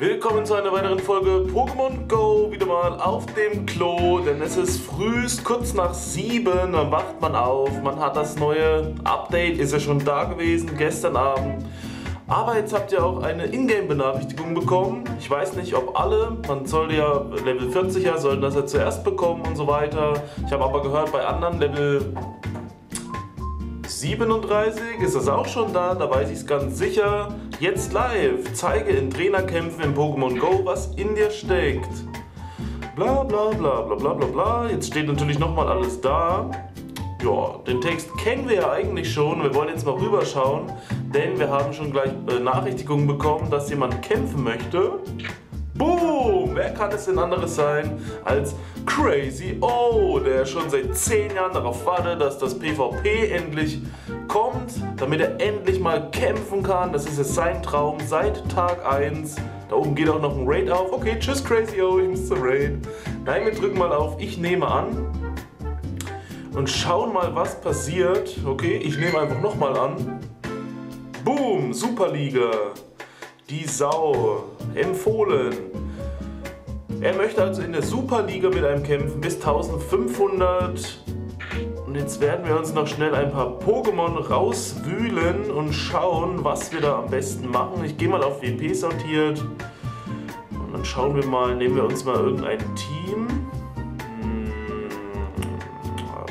Willkommen zu einer weiteren Folge Pokémon Go, wieder mal auf dem Klo, denn es ist frühst, kurz nach 7, dann wacht man auf, man hat das neue Update, ist ja schon da gewesen, gestern Abend. Aber jetzt habt ihr auch eine Ingame-Benachrichtigung bekommen, ich weiß nicht, ob alle, man sollte ja, Level 40er sollten das ja zuerst bekommen und so weiter. Ich habe aber gehört, bei anderen Level 37 ist das auch schon da, da weiß ich es ganz sicher. Jetzt live, zeige in Trainerkämpfen in Pokémon Go, was in dir steckt. Bla bla bla bla bla bla bla. Jetzt steht natürlich nochmal alles da. Ja, den Text kennen wir ja eigentlich schon. Wir wollen jetzt mal rüberschauen, denn wir haben schon gleich Benachrichtigungen bekommen, dass jemand kämpfen möchte. Boom! Wer kann es denn anderes sein als Crazy O, der schon seit 10 Jahren darauf wartet, dass das PvP endlich kommt, damit er endlich mal kämpfen kann. Das ist jetzt sein Traum seit Tag 1. Da oben geht auch noch ein Raid auf. Okay, tschüss Crazy O, ich muss zum Raid. Nein, wir drücken mal auf Ich nehme an und schauen mal, was passiert. Okay, ich nehme einfach nochmal an. Boom! Superliga. Die Sau. Empfohlen. Er möchte also in der Superliga mit einem kämpfen bis 1500. Und jetzt werden wir uns noch schnell ein paar Pokémon rauswühlen und schauen, was wir da am besten machen. Ich gehe mal auf WP sortiert. Und dann schauen wir mal, nehmen wir uns mal irgendein Team.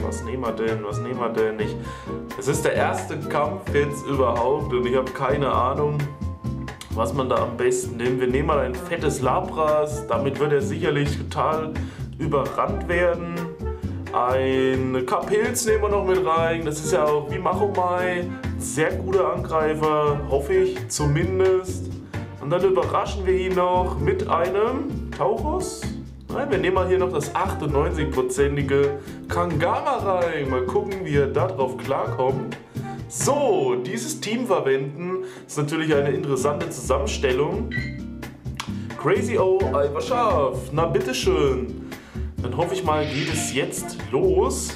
Was nehmen wir denn? Was nehmen wir denn nicht? Es ist der erste Kampf jetzt überhaupt und ich habe keine Ahnung, was man da am besten nimmt. Wir nehmen mal ein fettes Lapras, damit wird er sicherlich total überrannt werden. Ein Kapilz nehmen wir noch mit rein, das ist ja auch wie Machomai, sehr guter Angreifer, hoffe ich zumindest. Und dann überraschen wir ihn noch mit einem Tauros. Nein, wir nehmen mal hier noch das 98%ige Kangama rein, mal gucken, wie er darauf klarkommt. So, dieses Team verwenden ist natürlich eine interessante Zusammenstellung. Crazy O, Alpha Schaf, na bitteschön. Dann hoffe ich mal, geht es jetzt los.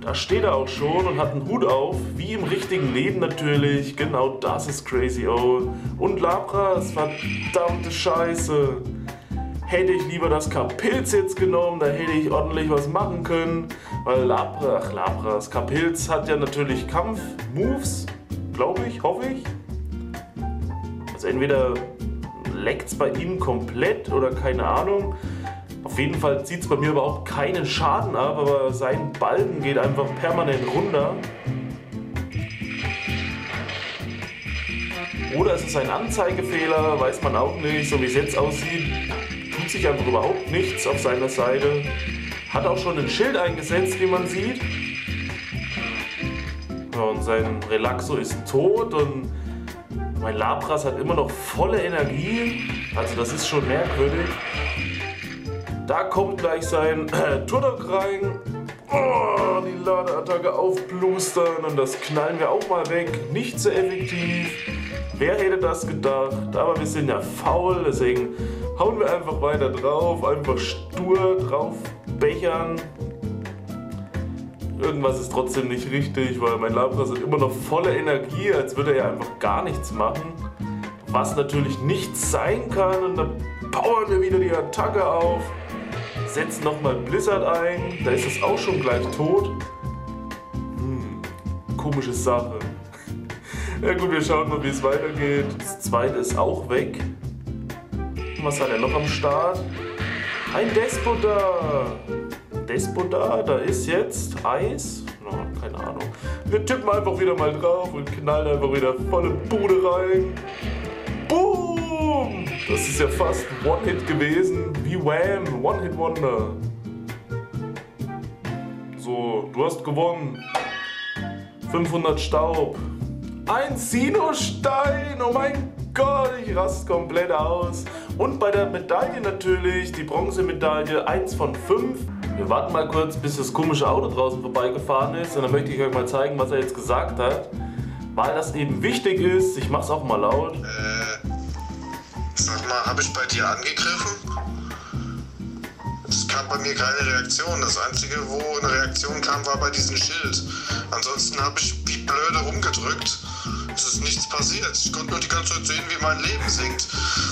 Da steht er auch schon und hat einen Hut auf, wie im richtigen Leben natürlich. Genau das ist Crazy O. Und Lapras, verdammte Scheiße. Hätte ich lieber das Kapilz jetzt genommen, da hätte ich ordentlich was machen können. Weil Lapras, Kapilz hat ja natürlich Kampf-Moves, glaube ich, hoffe ich. Also entweder leckt es bei ihm komplett oder keine Ahnung. Auf jeden Fall zieht es bei mir überhaupt keinen Schaden ab, aber sein Balken geht einfach permanent runter. Oder es ist ein Anzeigefehler, weiß man auch nicht, so wie es jetzt aussieht. Tut sich einfach überhaupt nichts auf seiner Seite. Hat auch schon ein Schild eingesetzt, wie man sieht. Ja, und sein Relaxo ist tot und mein Lapras hat immer noch volle Energie. Also das ist schon merkwürdig. Da kommt gleich sein Turtok rein. Oh, die Ladeattacke aufblustern und das knallen wir auch mal weg. Nicht so effektiv. Wer hätte das gedacht? Aber wir sind ja faul, deswegen hauen wir einfach weiter drauf, einfach stur drauf bechern. Irgendwas ist trotzdem nicht richtig, weil mein Lapras hat immer noch volle Energie, als würde er einfach gar nichts machen. Was natürlich nichts sein kann und dann powern wir wieder die Attacke auf, setzen nochmal Blizzard ein, da ist es auch schon gleich tot. Komische Sache. Ja gut, wir schauen mal, wie es weitergeht. Das zweite ist auch weg. Was hat er noch am Start? Ein Despotar! Despotar, da ist jetzt Eis. No, keine Ahnung. Wir tippen einfach wieder mal drauf und knallen einfach wieder volle Bude rein. Boom! Das ist ja fast One-Hit gewesen. Wie Wham! One-Hit-Wonder. So, du hast gewonnen. 500 Staub. Ein Sinustein! Oh mein Gott, ich raste komplett aus. Und bei der Medaille natürlich, die Bronzemedaille 1 von 5. Wir warten mal kurz, bis das komische Auto draußen vorbeigefahren ist. Und dann möchte ich euch mal zeigen, was er jetzt gesagt hat. Weil das eben wichtig ist. Ich mach's auch mal laut. Sag mal, habe ich bei dir angegriffen? Es kam bei mir keine Reaktion. Das Einzige, wo eine Reaktion kam, war bei diesem Schild. Ansonsten habe ich wie blöde rumgedrückt. Es ist nichts passiert. Ich konnte nur die ganze Zeit sehen, wie mein Leben sinkt.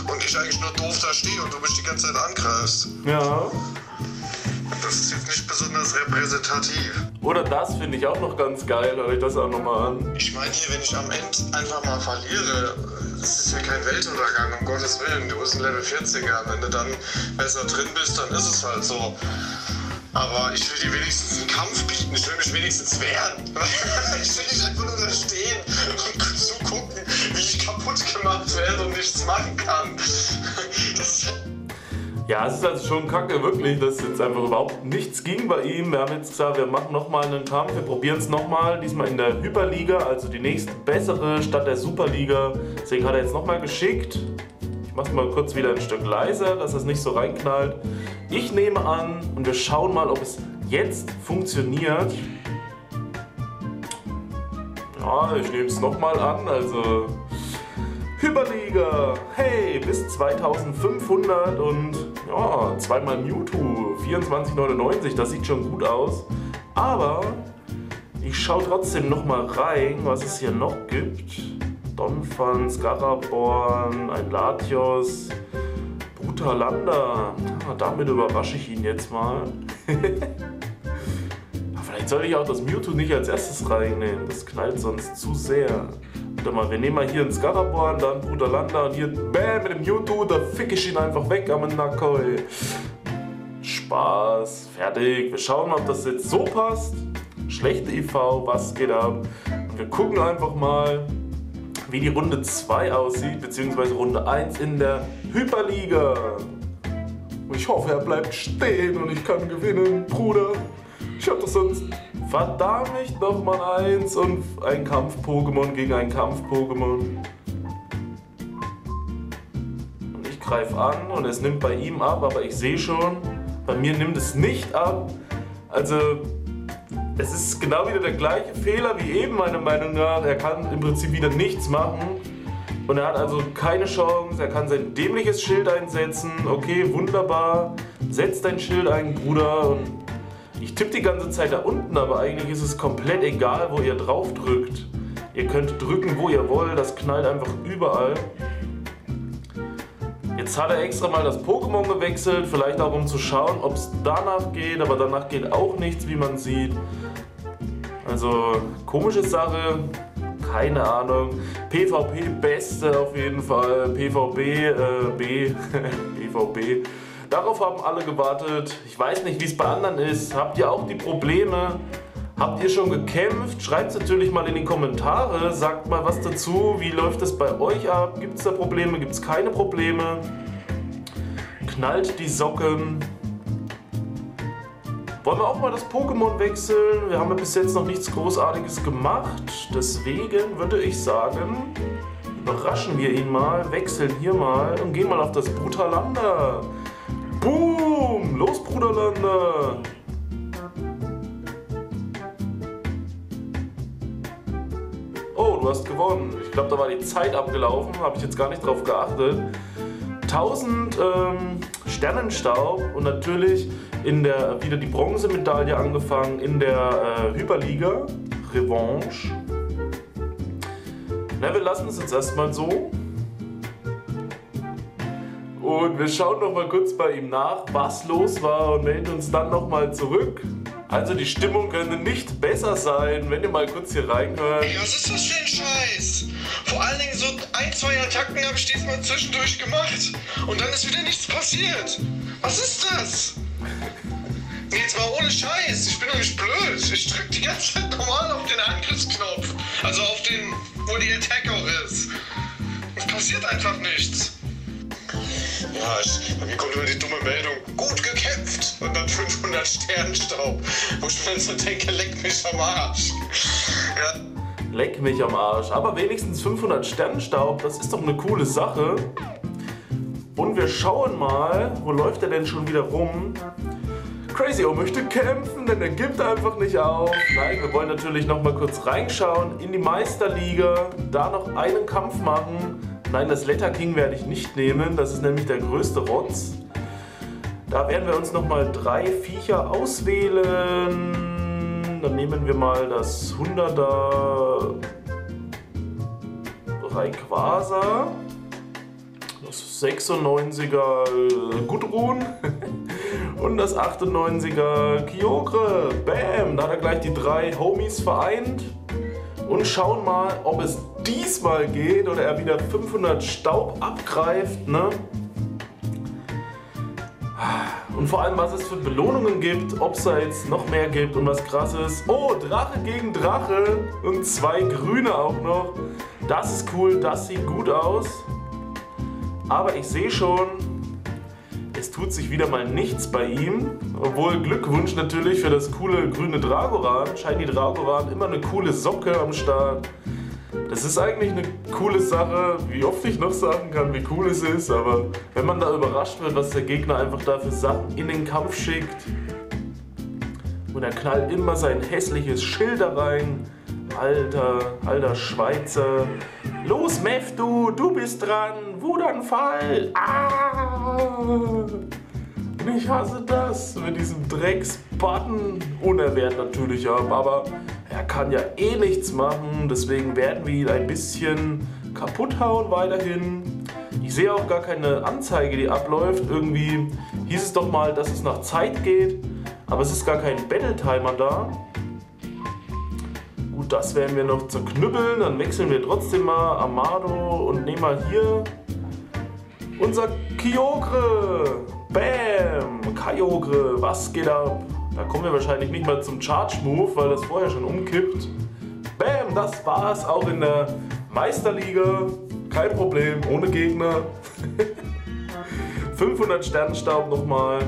Und ich eigentlich nur doof da stehe und du mich die ganze Zeit angreifst. Ja. Das ist jetzt nicht besonders repräsentativ. Oder das finde ich auch noch ganz geil, hör ich das auch nochmal an. Ich meine hier, wenn ich am Ende einfach mal verliere, das ist ja kein Weltuntergang, um Gottes Willen. Du bist ein Level 40er, wenn du dann besser drin bist, dann ist es halt so. Aber ich will dir wenigstens einen Kampf bieten, ich will mich wenigstens wehren. Ich will nicht einfach nur da stehen und zugucken, wie ich kaputt gemacht werde und nichts machen kann. Das ja, es ist also schon kacke, wirklich, dass jetzt einfach überhaupt nichts ging bei ihm. Wir haben jetzt gesagt, wir machen nochmal einen Kampf, wir probieren es nochmal, diesmal in der Hyperliga, also die nächste bessere statt der Superliga. Deswegen hat er jetzt nochmal geschickt. Ich mache es mal kurz wieder ein Stück leiser, dass das nicht so reinknallt. Ich nehme an und wir schauen mal, ob es jetzt funktioniert. Ja, ich nehme es nochmal an, also... Hyperliga, hey, bis 2500 und ja, zweimal Mewtwo, 24,99, das sieht schon gut aus, aber ich schaue trotzdem nochmal rein, was es hier noch gibt. Donphan, Skaraborn, ein Latios, Brutalanda, ja, damit überrasche ich ihn jetzt mal. Vielleicht sollte ich auch das Mewtwo nicht als erstes reinnehmen, das knallt sonst zu sehr. Mal, wir nehmen mal hier einen Skaraborn, dann Brutalanda und hier bäm, mit dem Mewtwo, da fick ich ihn einfach weg am Nakoi. Spaß, fertig. Wir schauen mal, ob das jetzt so passt. Schlechte IV, was geht ab? Und wir gucken einfach mal, wie die Runde 2 aussieht, beziehungsweise Runde 1 in der Hyperliga. Und ich hoffe, er bleibt stehen und ich kann gewinnen, Bruder. Ich hab das sonst... Verdammt nochmal eins und ein Kampf-Pokémon gegen ein Kampf-Pokémon. Und ich greife an und es nimmt bei ihm ab, aber ich sehe schon, bei mir nimmt es nicht ab. Also, es ist genau wieder der gleiche Fehler wie eben, meiner Meinung nach. Er kann im Prinzip wieder nichts machen. Und er hat also keine Chance, er kann sein dämliches Schild einsetzen. Okay, wunderbar, setz dein Schild ein, Bruder. Und ich tippe die ganze Zeit da unten, aber eigentlich ist es komplett egal, wo ihr drauf drückt. Ihr könnt drücken, wo ihr wollt, das knallt einfach überall. Jetzt hat er extra mal das Pokémon gewechselt, vielleicht auch um zu schauen, ob es danach geht, aber danach geht auch nichts, wie man sieht. Also, komische Sache, keine Ahnung. PvP beste auf jeden Fall, PvP. Darauf haben alle gewartet. Ich weiß nicht, wie es bei anderen ist. Habt ihr auch die Probleme? Habt ihr schon gekämpft? Schreibt es natürlich mal in die Kommentare. Sagt mal was dazu. Wie läuft es bei euch ab? Gibt es da Probleme? Gibt es keine Probleme? Knallt die Socken. Wollen wir auch mal das Pokémon wechseln? Wir haben ja bis jetzt noch nichts Großartiges gemacht. Deswegen würde ich sagen, überraschen wir ihn mal, wechseln hier mal und gehen mal auf das Brutalanda. Boom! Los, Brutalanda! Oh, du hast gewonnen. Ich glaube, da war die Zeit abgelaufen. Habe ich jetzt gar nicht drauf geachtet. 1000 Sternenstaub und natürlich in der, wieder die Bronzemedaille angefangen in der Hyperliga. Revanche. Na, wir lassen es jetzt erstmal so. Und wir schauen noch mal kurz bei ihm nach, was los war und melden uns dann noch mal zurück. Also die Stimmung könnte nicht besser sein, wenn ihr mal kurz hier reinhört. Ey, was ist das für ein Scheiß? Vor allen Dingen so ein, zwei Attacken habe ich diesmal zwischendurch gemacht und dann ist wieder nichts passiert. Was ist das? Jetzt mal ohne Scheiß, ich bin doch nicht blöd. Ich drücke die ganze Zeit normal auf den Angriffsknopf, also auf den, wo die Attack auch ist. Es passiert einfach nichts. Ja, bei mir kommt immer die dumme Meldung, gut gekämpft und dann 500 Sternenstaub, wo ich mir dann so denke, leck mich am Arsch. Ja. Leck mich am Arsch, aber wenigstens 500 Sternenstaub, das ist doch eine coole Sache. Und wir schauen mal, wo läuft er denn schon wieder rum? Crazy O möchte kämpfen, denn er gibt einfach nicht auf. Nein, wir wollen natürlich noch mal kurz reinschauen in die Meisterliga, da noch einen Kampf machen. Nein, das Letter King werde ich nicht nehmen, das ist nämlich der größte Rotz. Da werden wir uns nochmal 3 Viecher auswählen. Dann nehmen wir mal das 100er Rayquaza. Das 96er Gudrun. Und das 98er Kyogre. Bam! Da hat er gleich die drei Homies vereint. Und schauen mal, ob es diesmal geht oder er wieder 500 Staub abgreift, ne? Und vor allem, was es für Belohnungen gibt, ob es da jetzt noch mehr gibt und was krass ist. Oh, Drache gegen Drache und zwei Grüne auch noch. Das ist cool, das sieht gut aus. Aber ich sehe schon, es tut sich wieder mal nichts bei ihm. Obwohl, Glückwunsch natürlich für das coole grüne Dragoran. Scheint die Dragoran immer eine coole Socke am Start. Das ist eigentlich eine coole Sache, wie oft ich noch sagen kann, wie cool es ist, aber wenn man da überrascht wird, was der Gegner einfach da für Sachen in den Kampf schickt und er knallt immer sein hässliches Schild da rein. Alter Schweizer. Los, Mewtwo, du bist dran, Wutanfall. Ah! Ich hasse das mit diesem Drecks-Button. Unerwehrt natürlich ab, aber er kann ja eh nichts machen, deswegen werden wir ihn ein bisschen kaputt hauen weiterhin. Ich sehe auch gar keine Anzeige, die abläuft. Irgendwie hieß es doch mal, dass es nach Zeit geht, aber es ist gar kein Battle-Timer da. Gut, das werden wir noch zerknüppeln, dann wechseln wir trotzdem mal Amado und nehmen mal hier unser Kyogre. Bam! Kyogre, was geht ab? Da kommen wir wahrscheinlich nicht mal zum Charge-Move, weil das vorher schon umkippt. Bam, das war's auch in der Meisterliga. Kein Problem, ohne Gegner. 500 Sternenstaub nochmal.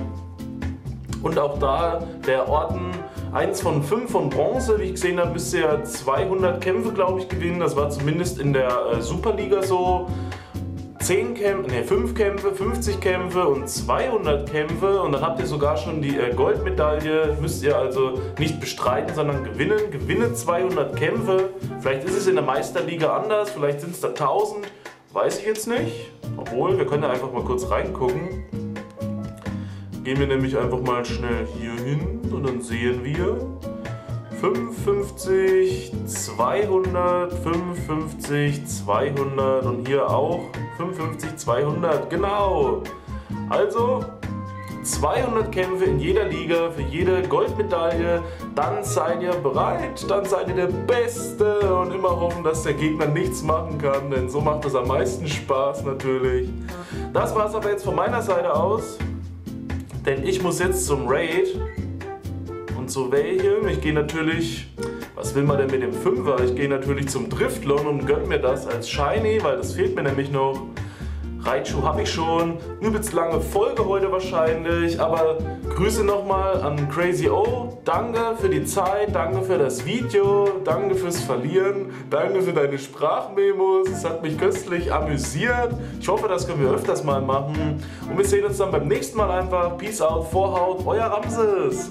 Und auch da der Orden 1 von 5 von Bronze. Wie ich gesehen habe, müsste er 200 Kämpfe, glaube ich, gewinnen. Das war zumindest in der Superliga so. 5 Kämpfe, 50 Kämpfe und 200 Kämpfe und dann habt ihr sogar schon die Goldmedaille, müsst ihr also nicht bestreiten, sondern gewinnen. Gewinne 200 Kämpfe, vielleicht ist es in der Meisterliga anders, vielleicht sind es da 1000, weiß ich jetzt nicht. Obwohl, wir können ja einfach mal kurz reingucken. Gehen wir nämlich einfach mal schnell hier hin und dann sehen wir 55, 200, 55, 200 und hier auch 55, 200, genau. Also 200 Kämpfe in jeder Liga für jede Goldmedaille, dann seid ihr bereit, dann seid ihr der Beste und immer hoffen, dass der Gegner nichts machen kann, denn so macht es am meisten Spaß natürlich. Das war es aber jetzt von meiner Seite aus, denn ich muss jetzt zum Raid. Zu welchem? Ich gehe natürlich, was will man denn mit dem 5er? Ich gehe natürlich zum Driftlon und gönne mir das als Shiny, weil das fehlt mir nämlich noch. Raichu habe ich schon, übelst lange Folge heute wahrscheinlich, aber Grüße nochmal an Crazy O. Danke für die Zeit, danke für das Video, danke fürs Verlieren, danke für deine Sprachmemos, es hat mich köstlich amüsiert. Ich hoffe, das können wir öfters mal machen und wir sehen uns dann beim nächsten Mal einfach. Peace out, Vorhaut, euer Ramses.